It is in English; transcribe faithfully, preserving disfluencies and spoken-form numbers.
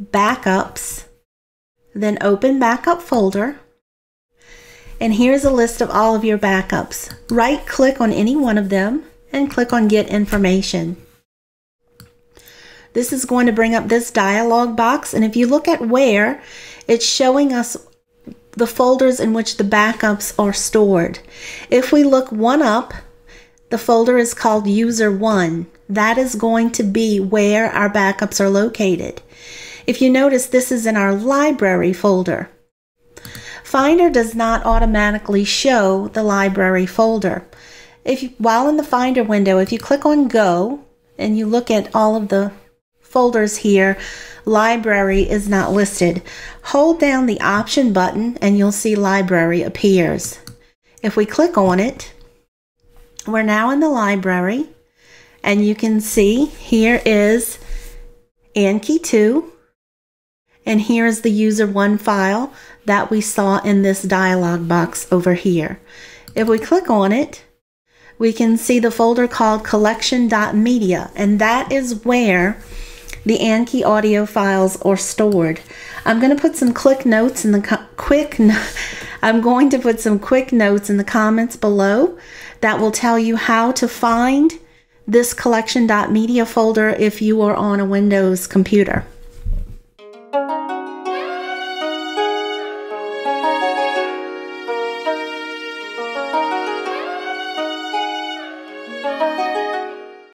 backups, then open backup folder. And here's a list of all of your backups. Right click on any one of them and click on Get Information. This is going to bring up this dialog box, and if you look at where, it's showing us the folders in which the backups are stored. If we look one up, the folder is called User one. That is going to be where our backups are located. If you notice, this is in our library folder. Finder does not automatically show the library folder. If you, while in the Finder window, if you click on Go and you look at all of the folders here, library is not listed. Hold down the Option button and you'll see library appears. If we click on it, we're now in the library, and you can see here is Anki two, and here is the user one file that we saw in this dialog box over here. If we click on it, we can see the folder called collection dot media, and that is where the Anki audio files are stored. I'm going to put some quick notes in the quick. No I'm going to put some quick notes in the comments below that will tell you how to find this collection dot media folder if you are on a Windows computer.